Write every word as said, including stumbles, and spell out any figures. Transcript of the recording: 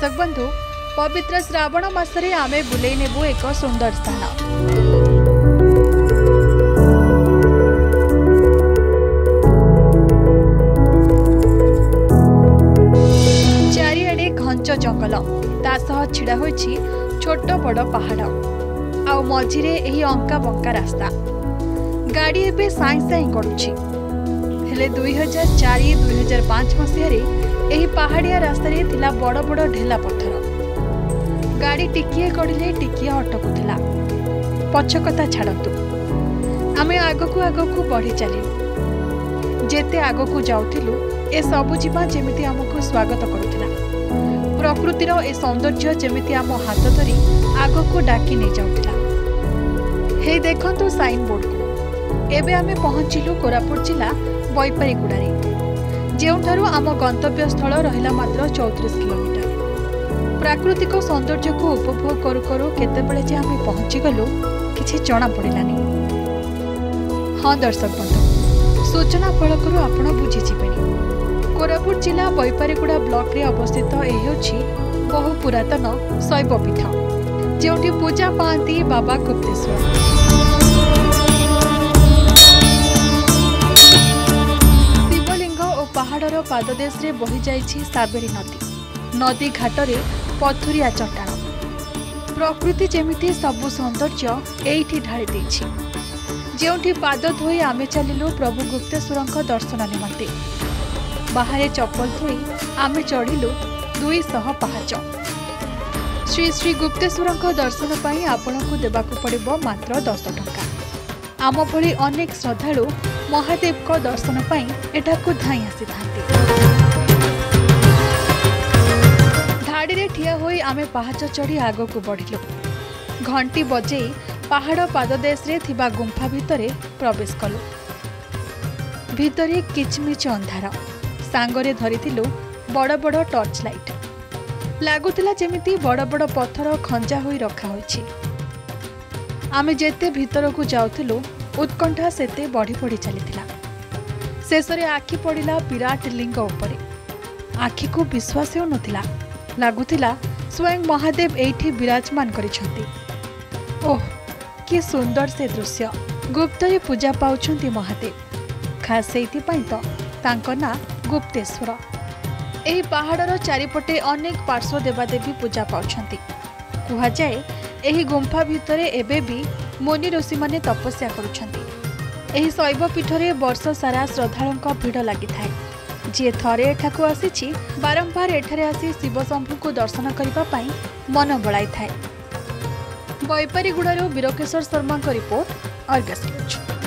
दर्शक बंधु पवित्र श्रावण मासरे आमे बुले नेबू एक सुंदर स्थान चारिआडे घंच जंगल तासह छिड़ा होइछि छोट बड़ पहाड़ आउ मझिरे एही अंका बंका रास्ता गाड़ी एबे साई साई करूछि हेले दुई हजार चार दुई हजार पाँच मसीहारे एही पहाड़िया रास्ता रे थिला बड़ बड़ ढेला पत्थर गाड़ी टिकिए गड़े टिकिए अटकुला पछ कथा छाड़ू आम आगकू आगकू बढ़ी चलू जेते आगकू जाऊँ ए सबु जीवा जमी आमको स्वागत करूला प्रकृतिर ए सौंदर्य जमी आम हाथ धरी आगकू डाकी नहीं जाऊला हे देखु साइन बोर्ड को एबे आमे पहुँचलु कोरापुट जिला बैपारीगुड़ा जोठार आम गंतव्य स्थल रहा मात्र चौंतीस किलोमीटर प्राकृतिक सौंदर्य को उपभोग करू करू केतेबेले जे आमे पहुँची गलु किछि जना पड़िलानि। हाँ दर्शक बंधु सूचना फलकू आपण बुझीजी कोरापुट जिला बैपारीगुड़ा ब्लॉक रे अवस्थित यह होछि बहु पुरातन शैवपीठ जोटी पूजा पाती बाबा गुप्तेश्वर शिवलिंग और पहाड़र पाददेश रे बही जाइछि साबेरी नदी नदी घाटरे पथुरिया चट्टान प्रकृति जमी सबु सौंदर्य एठी ढाई देठी पाद धोई आमे चलू प्रभु गुप्तेश्वर दर्शन निमंते बाहरे चप्पल धोई आमे चढ़िलु दुईशह पाहाच श्री श्री गुप्तेश्वर दर्शन पर आपंक देवाकू पड़िबो मात्र दस टका आम भली अनेक श्रद्धालु महादेव को दर्शन पर एठाकू धाई आसी थांती गाड़ी ठिया होई आमे पहाच चढ़ी आग को बढ़िलु घंटी बजे पहाड़ पाददेश रे थिबा गुंफा भितरे प्रवेश कलु भितरे किचमिच अंधार सांगरे धरिथिलु बड़ बड़ टॉर्च लाइट लागुतिला जेमिति बड़ बड़ पत्थर खंजा होई रखा होइछि आमे जेते भितर को जाउथिलु उत्कंठा सेते बढ़ी बढ़ी चलिथिला शेषरे आखि पड़िला विराट लिंग उपरे आखि को विश्वास हो नथिला लागुतिला स्वयं महादेव एठी विराजमान करिछन्ति। ओह कि सुंदर से दृश्य गुप्तरे पूजा पाउछन्ति महादेव खास सेइथिपाई तो तांको ना गुप्तेश्वर एही पहाड़र चारिपटे अनेक पार्श्व देवादेवी पूजा पाउछन्ति कुहा जाए एही गुंफा भितरे एबे भी मुनि ऋषि माने तपस्या करुछन्ति एही शैव पीठरे वर्ष सारा श्रद्धालुंका भीड़ लागिथाय जी थरे एठाकू आसी बारंबार एठारे आसी शिवशंभू को दर्शन करने मन बड़ाई थाए। Baipariguda वीरकेश्वर Sharma report Argus.